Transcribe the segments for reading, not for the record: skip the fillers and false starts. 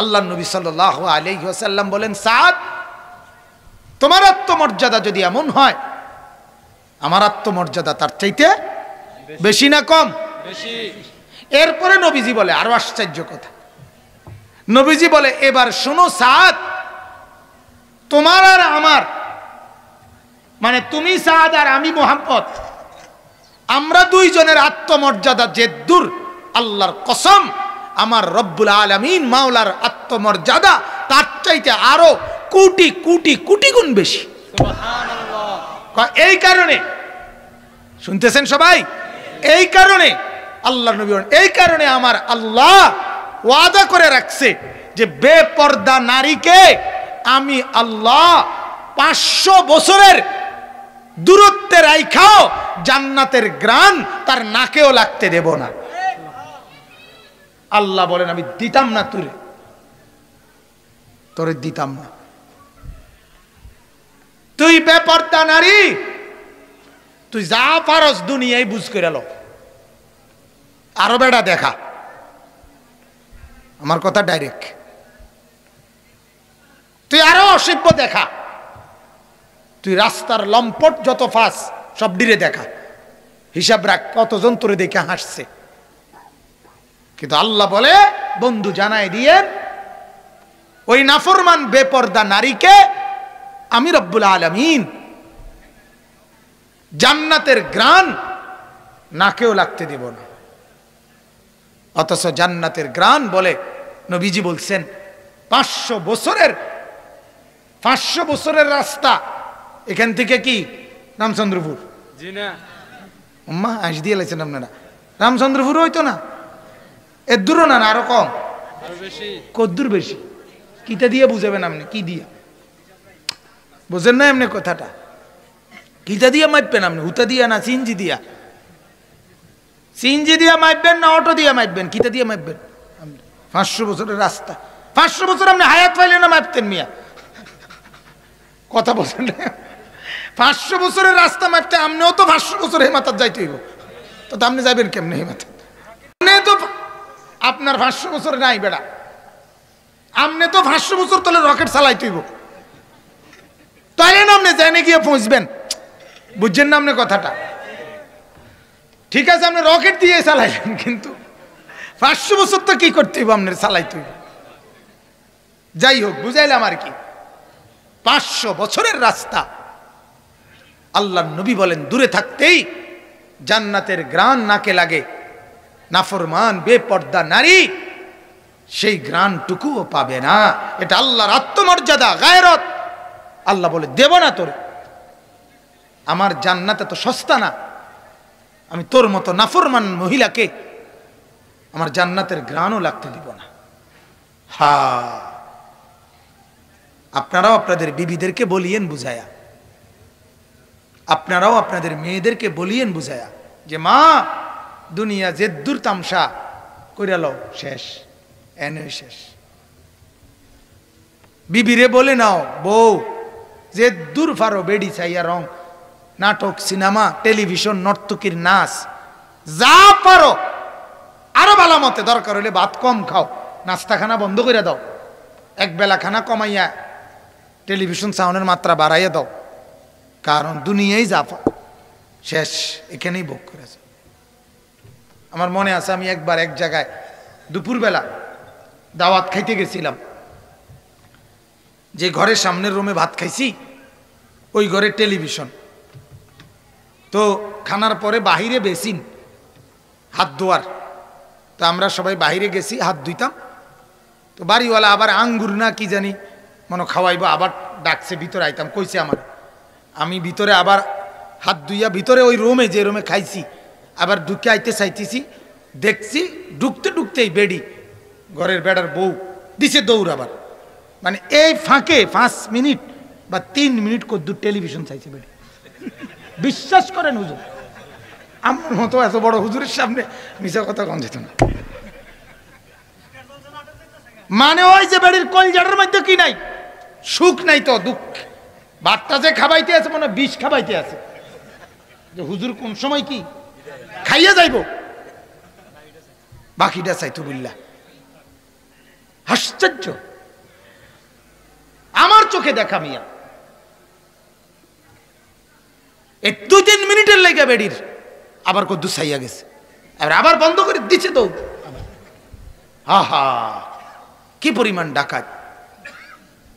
আল্লাহ নবী সাল্লাল্লাহু আলাইহি ওয়াসাল্লাম বলেন, সাদ তোমার আত্মমর্যাদা যদি এমন হয়, আমার আত্মমর্যাদা তার চাইতে বেশি না কম? এরপরে নবীজি বলে আরো আশ্চর্য কথা, নবীজি বলে, এবার শোনো সাদ, তোমার আর আমার, মানে তুমি সাদ আর আমি মুহাম্মদ, আমরা দুইজনের আত্মমর্যাদা যে দূর, আল্লাহর কসম আমার রব্বুল আলামিন মাওলার আত্মমর্যাদা তার চাইতে আরো কোটি কোটি কোটি গুণ বেশি। এই কারণে, শুনতেছেন সবাই, এই কারণে আল্লাহ নবী, এই কারণে আমার আল্লাহ ওয়াদা করে রাখছে যে বেপর্দা নারীকে আমি আল্লাহ 500 বছরের দূরত্বে রাইখাও জান্নাতের গ্রান তার নাকেও লাগতে দেব না। আল্লাহ বলেন, আমি দিতাম না তোরে, তোরে দিতাম না, তুই বেপর্দা নারী, তুই যা পারস দুনিয়ায় বুঝ করে লো, আরো বেটা দেখা। আমার কথা ডাইরেক্ট, তুই আরো অসভ্য দেখা, তুই রাস্তার লম্পট যত ফাঁস সব ডিরে দেখা, হিসাব রাখ কতজন তোরে দেখে হাসছে। কিন্তু আল্লাহ বলে, বন্ধু জানায় দিয়ে ওই নাফরমান বেপর্দা নারীকে আমি রব্বুল আলামিন জান্নাতের গ্রান নাকেও লাগতে দেব না। অথচ জান্নাতের গ্রান বলে নবীজি বলছেন 500 বছরের রাস্তা। এখান থেকে কি রামচন্দ্রপুর? জি না, আম্মা আজ দিয়ে লাইছেন আপনারা, রামচন্দ্রপুর হইতো না, এর দূরও না, আরো কম, কদ্দুর বেশি। কিটা দিয়ে বুঝাবেন আপনি? কি দিয়ে বোঝেন না এমনি কথাটা? কিটা দিয়ে মাপবেন আপনি? হুতা দিয়া না সিনজি দিয়া? সিনজি দিয়া মাপবেন না অটো দিয়া মাপবেন? কিটা দিয়ে মাপবেন? 500 বছরের রাস্তা, 500 বছর আপনি হায়াত পাইলেন না মাপতেন মিয়া? কথা বলছেন না? 500 বছরের রাস্তা মাপতে আপনিও তো 500 বছর হেমাতার যাইতে হইব, তো আপনি যাবেন কেমনে হেমাতা? তো আপনার 500 বছর নাই বেড়া, আপনি তো 500 বছর তোলে রকেট চালাইতে হইব, তাহলে না আপনি জেনে গিয়ে পৌঁছবেন? বুঝছেন না আপনি কথাটা? ঠিক আছে, আপনি রকেট দিয়ে চালাইলেন, কিন্তু 500 বছর তো কি করতে হইব আপনার? চালাইতে হইব। যাই হোক, বুঝাইলাম আর কি। 500 বছরের রাস্তা। আল্লাহর নবী বলেন, দূরে থাকতেই জান্নাতের গ্রান নাকে লাগে, নাফরমান বেপর্দা নারী সেই গ্রানটুকুও পাবে না। এটা আল্লাহর আত্মমর্যাদা, গায়রত। আল্লাহ বলে, দেব না তোর, আমার জান্নাত এত সস্তা না, আমি তোর মতো নাফরমান মহিলাকে আমার জান্নাতের গ্রানও লাগতে দিব না। হা, আপনারাও আপনাদের বিবিদেরকে বলিয়েন বুঝায়া, আপনারাও আপনাদের মেয়েদেরকে বলিয়েন বুঝায়া যে, মা দুনিয়া যে দূর তামসা কইরা লও, শেষ, এনে শেষ। বিবিরে বলে নাও, বউ যে দূর ফারো বেডি চাইয়া রং, নাটক, সিনেমা, টেলিভিশন, নর্তকীর নাচ, যা পারো, আরো ভালো মতে, দরকার হলে ভাত কম খাও, নাস্তাখানা বন্ধ করে দাও, এক বেলা খানা কমাইয়া টেলিভিশন সাউন্ডের মাত্রা বাড়াইয়া দাও, কারণ দুনিয়াই যা পাও শেষ, এখানেই ভোগ করেছে। আমার মনে আছে, আমি একবার এক জায়গায় দুপুরবেলা দাওয়াত খাইতে গেছিলাম, যে ঘরের সামনের রুমে ভাত খাইছি ওই ঘরে টেলিভিশন, তো খানার পরে বাহিরে বেসিন, হাত ধোয়ার, তো আমরা সবাই বাহিরে গেছি, হাত ধুইতাম, তো বাড়িওয়ালা আবার আঙ্গুর না কি জানি মনে খাওয়াইবো, আবার ডাকছে, ভিতরে আইতাম কইছে আমার, আমি ভিতরে আবার হাত ধুইয়া ভিতরে ওই রুমে যে রুমে খাইছি আবার ঢুকে আইতে চাইতেছি, দেখছি ঢুকতে ঢুকতেই বেডি, ঘরের বেড়ার বউ দিছে দৌড়, আবার মানে এই ফাঁকে 5 মিনিট বা 3 মিনিট কদ্দুর টেলিভিশন চাইছে বেডি। বিশ্বাস করেন হুজুর, আমার মতো এত বড় হুজুরের সামনে মিছা কথা কম যেত না, মানে ওই যে বেড়ির কলজাটার মধ্যে কি নাই, সুখ নাই তো দুঃখ, বাটটা যে খাবাইতে আছে মানে বিষ খাবাইতে আছে, যে হুজুর কোন সময় কি খাইয়া যাইব, বাকিটা চাইতো বুল্লা। আশ্চর্য, আমার চোখে দেখা মিয়া। এই ২-৩ মিনিটের লেগে বেড়ির আবার কদ্দুর ছাইয়া গেছে, আবার বন্ধ করে দিচ্ছে তো। আহা, কি পরিমাণ ডাকাত,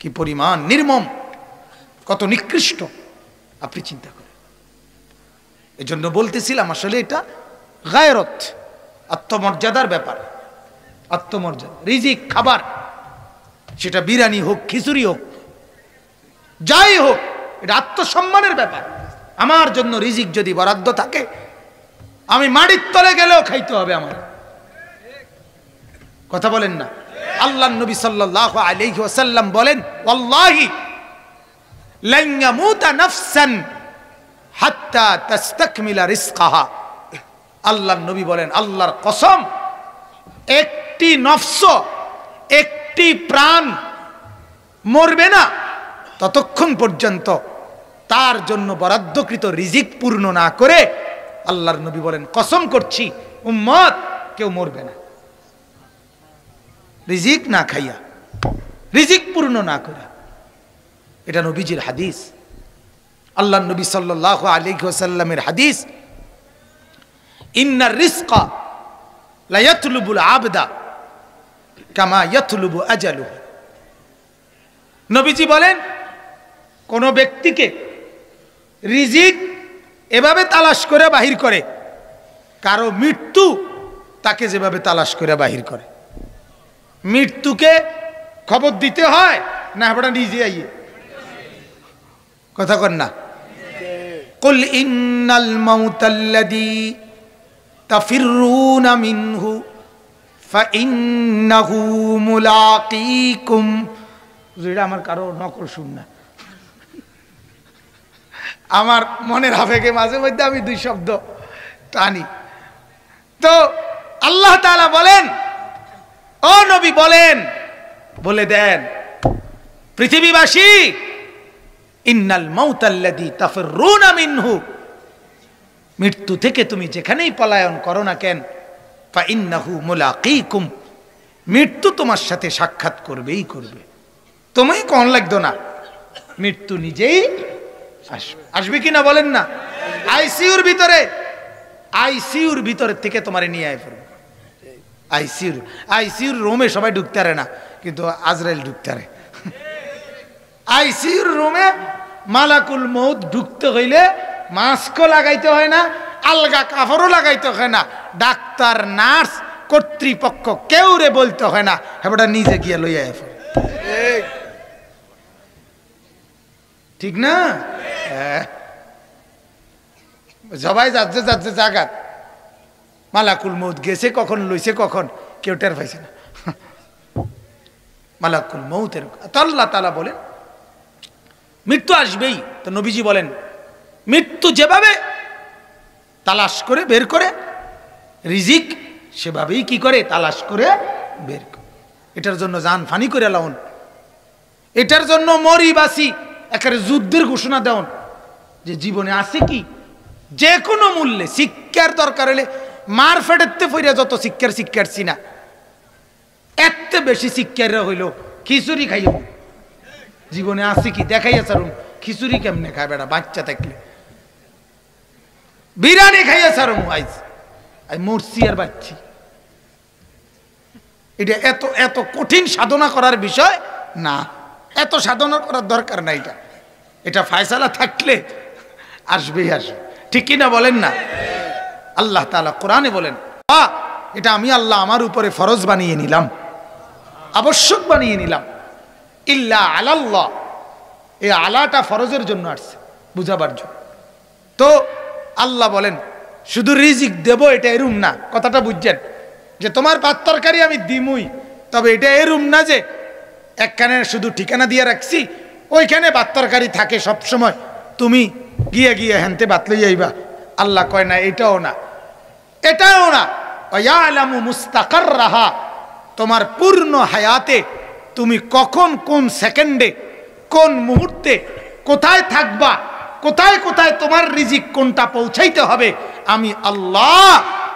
কি পরিমাণ নির্মম, কত নিকৃষ্ট, আপনি চিন্তা করেন। এই জন্য বলতেছিলাম আসলে এটা গায়রত, আত্মমর্যাদার ব্যাপার। আত্মমর্যাদা, রিজিক, খাবার, সেটা বিরিয়ানি হোক, খিচুড়ি হোক, যাই হোক, এটা আত্মসম্মানের ব্যাপার। আমার জন্য রিজিক যদি বরাদ্দ থাকে, আমি মাটির তলে গেলেও খাইতে হবে আমার। কথা বলেন না? আল্লাহ নবী সাল্লাল্লাহু আলাইহি ওয়াসাল্লাম বলেন, ওয়াল্লাহি লা ইয়ামুতা নাফসান হাত্তা তাসতাকমিলা রিজকাহা। আল্লাহ নবী বলেন, আল্লাহর কসম, একটি নফস, একটি প্রাণ মরবে না ততক্ষণ পর্যন্ত তার জন্য বরাদ্দকৃত রিজিক পূর্ণ না করে। আল্লাহর নবী বলেন, কসম করছি উম্মত, কেউ মরবে না রিজিক না খাইয়া, রিজিক পূর্ণ না করা। এটা নবীজির হাদিস, আল্লাহ নবী সাল্লাল্লাহু আলাইহি ওয়াসাল্লামের হাদিস। ইন্নার রিজকা লা ইয়াতলুবুল আবদা কামা ইয়াতলুবু আজালুহু। নবীজি বলেন, কোন ব্যক্তিকে রিজিক এভাবে তালাশ করে বাহির করে, কারো মৃত্যু তাকে যেভাবে তালাশ করে বাহির করে। মৃত্যুকে খবর দিতে হয় না, আপনারা নিজে আইয়ে। কথা কন না? কুল ইন্নাল মাউতাল্লাযী তাফিরুনা মিনহু ফাইন্নাহু মুলাকীকুম। যেটা আমার কারো নকল শুন না, আমার মনের আবেগে মাঝে মধ্যে আমি দুই শব্দ টানি। তো আল্লাহ তাআলা বলেন, ও নবী বলেন, বলে দেন পৃথিবীবাসী, ইন্নাল মাউতাল্লাযী তাফিরুনা মিনহু, মৃত্যু থেকে তুমি যেখানেই পলায়ন করো না কেন, ফাইন্নাহু মুলাকীকুম, মৃত্যু তোমার সাথে সাক্ষাৎ করবেই করবে। তুমি কোন লাগতো না, মৃত্যু নিজেই আসবে। আসবে কিনা বলেন না? আইসিউর ভিতরে, আইসিউর ভিতরে থেকে তোমার নিয়ে আয় পড়বে। আইসিউর, আইসিউর রুমে সবাই ঢুকতে পারে না, কিন্তু আজরাইল ঢুকতে পারে। আইসিউর রুমে মালাকুল মউত ঢুকতে হইলে মাস্কও লাগাইতে হয় না, আলগা কাপড়ও লাগাইতে হয় না, ডাক্তার নার্স কর্তৃপক্ষ কেউ রে বলতে হয় না, হেটা নিজে গিয়ে লইয়া আয় পড়ে। ঠিক না? সবাই যাচ্ছে যাচ্ছে জাগাত, মালাকুল মউত গেছে কখন, লইছে কখন, কেউ টের পাইছে না। মালাকুল মউতের আল্লাহ তাআলা বলেন মৃত্যু আসবেই। তো নবীজি বলেন, মৃত্যু যেভাবে তালাশ করে বের করে রিজিক, সেভাবেই কি করে তালাশ করে বের করে। এটার জন্য জান ফানি করে লাউন, এটার জন্য মরিবাসী একেবারে যুদ্ধের ঘোষণা দেন যে জীবনে আছে কি, যে কোনো মূল্যে শিক্ষার দরকার হলে মার ফেটেতে ফিরে যত শিক্ষার শিক্ষার চিনা, এত বেশি শিক্ষার হইল খিচুড়ি খাইও। জীবনে আছে কি দেখাইয়া ছাড়ুন, খিচুড়ি কেমনে খায় বেড়া বাচ্চা থাকলে, বিরিয়ানি খাইয়া ছাড়ুন। আইজ আই মরছি আর বাচ্চি, এটা এত এত কঠিন সাধনা করার বিষয় না, এত সাধনা করার দরকার না। এটা এটা ফায়সালা থাকলে আসবেই আসবে। ঠিক কিনা বলেন না? আল্লাহ তাআলা কোরআনে বলেন, এটা আমি আল্লাহ আমার উপরে ফরজ বানিয়ে নিলাম, আবশ্যক বানিয়ে নিলাম। ইল্লা আলাল্লাহ, এই আলাটা ফরজের জন্য আসছে, বুঝাবার জন্য। তো আল্লাহ বলেন শুধু রিজিক দেব, এটা এরুম না। কথাটা বুঝছেন যে তোমার পাত তরকারি আমি দিমুই, তবে এটা এরুম না যে একখানে শুধু ঠিকানা দিয়ে রাখছি, ওইখানে ভাত তরকারি থাকে সবসময়, তুমি গিয়ে গিয়ে হেনতে ভাত লইয়া আইবা। আল্লাহ কয় না, এটাও না, এটাও না। ইয়ালামু মুস্তাকাররাহা, তোমার পূর্ণ হায়াতে তুমি কখন, কোন সেকেন্ডে, কোন মুহূর্তে কোথায় থাকবা, কোথায় কোথায় তোমার রিজিক কোনটা পৌঁছাইতে হবে, আমি আল্লাহ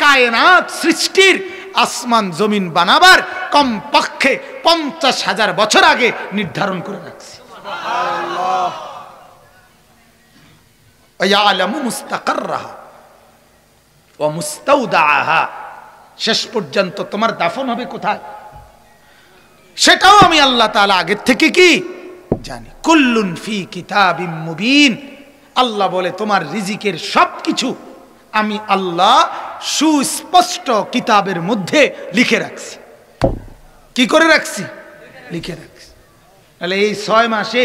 কায়নাত সৃষ্টির আসমান জমিন বানাবার কমপক্ষে 50,000 বছর আগে নির্ধারণ করে রাখছি। শেষ পর্যন্ত তোমার দাফন হবে কোথায় সেটাও আমি আল্লাহ তাআলা আগের থেকে কি জানি। কুল্লুন ফি কিতাবিম মুবিন, আল্লাহ বলে তোমার রিজিকের সবকিছু আমি আল্লাহ সুস্পষ্ট কিতাবের মধ্যে লিখে রাখছি। কি করে রাখছি? লিখে রাখছি। তাহলে এই 6 মাসে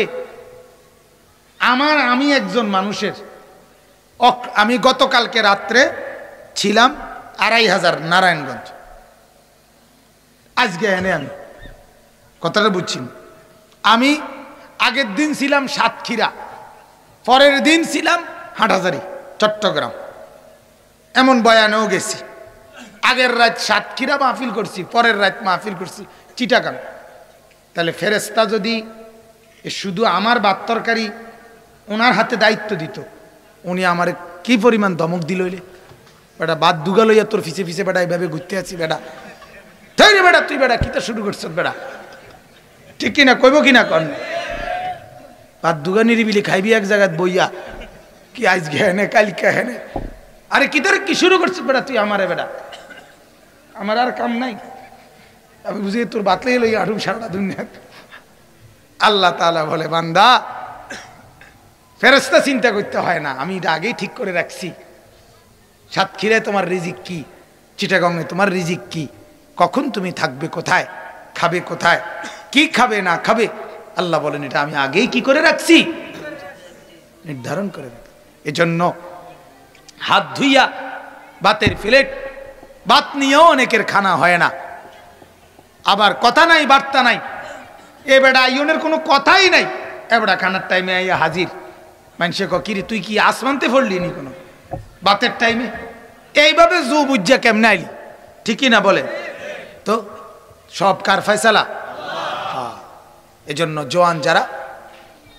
আমি একজন মানুষের, আমি গতকালকে রাত্রে ছিলাম 2500 নারায়ণগঞ্জ, আজকে এনে আমি কথাটা বুঝছি। আমি আগের দিন ছিলাম সাতক্ষীরা, পরের দিন ছিলাম হাটহাজারি চট্টগ্রাম, এমন বয়ানেও গেছি। আগের রাত সাতক্ষীরা মাহফিল করছি, পরের রাত মাহফিল করছি চিটাগাং। তাহলে ফেরেশতা যদি শুধু আমার ভাত তরকারি ওনার হাতে দায়িত্ব দিত, উনি আমার কি পরিমাণ দমক দিল। বেটা বাদ দুগা লইয়া তোর ফিসে ফিসে বেটা এইভাবে ঘুরতে আছি, বেটা ধরে বেটা তুই বেটা কিতা শুরু করছ বেটা, ঠিক কিনা কইব কিনা কন। বাদ দুগা নিরিবিলি খাইবি এক জায়গায় বইয়া, কি আজ ঘেনে কাল কেহেনে, আরে কি তোর কি শুরু করছিস বেটা তুই আমারে, বেটা আমার আর কাম নাই, আমি বুঝি তোর বাতলাই লইয়া আঠুম সারাটা দুনিয়া। আল্লাহ তাআলা বলে বান্দা, ফেরেশতা চিন্তা করতে হয় না, আমি এটা আগেই ঠিক করে রাখছি। সাতক্ষীরায় তোমার রিজিক কি, চিটাগংয়ে তোমার রিজিক কি, কখন তুমি থাকবে কোথায়, খাবে কোথায়, কি খাবে না খাবে, আল্লাহ বলেন এটা আমি আগেই কি করে রাখছি, নির্ধারণ করে রাখছি। এজন্য হাত ধুইয়া ভাতের প্লেট ভাত নিয়েও অনেকের খানা হয় না, আবার কথা নাই বার্তা নাই, এ বেড়া আইনের কোনো কথাই নাই, এ বেড়া খানার টাইমে আইয়া হাজির। মানুষে ক কিরে তুই কি আসমানতে ফললি নি কোনো বাতের টাইমে, এইভাবে জু বুঝা কেমনে আইলি, ঠিকই না বলে তো, সব কার ফয়সালা। হ্যাঁ, এজন্য জোয়ান যারা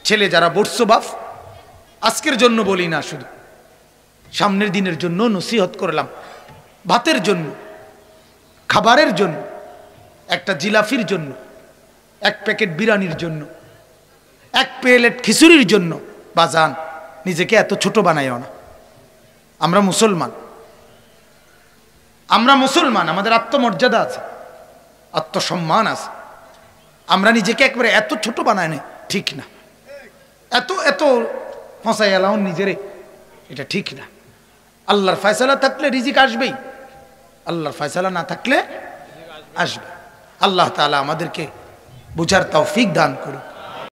ছেলে যারা বর্ষ বাপ, আজকের জন্য বলি না, শুধু সামনের দিনের জন্য নসিহত করলাম। ভাতের জন্য, খাবারের জন্য, একটা জিলাফির জন্য, এক প্যাকেট বিরিয়ানির জন্য, এক প্লেট খিচুড়ির জন্য বাজান নিজেকে এত ছোট বানাইও না। আমরা মুসলমান, আমাদের আত্মমর্যাদা আছে, আত্মসম্মান আছে, আমরা নিজেকে একবারে এত ছোট বানাই না, ঠিক না। এত এত ফসাই এলাম নিজেরে, এটা ঠিক না। আল্লাহর ফয়সালা থাকলে রিজিক আসবেই, আল্লাহর ফয়সালা না থাকলে আসবে। আল্লাহ তাআলা আমাদেরকে বুঝার তৌফিক দান করুন।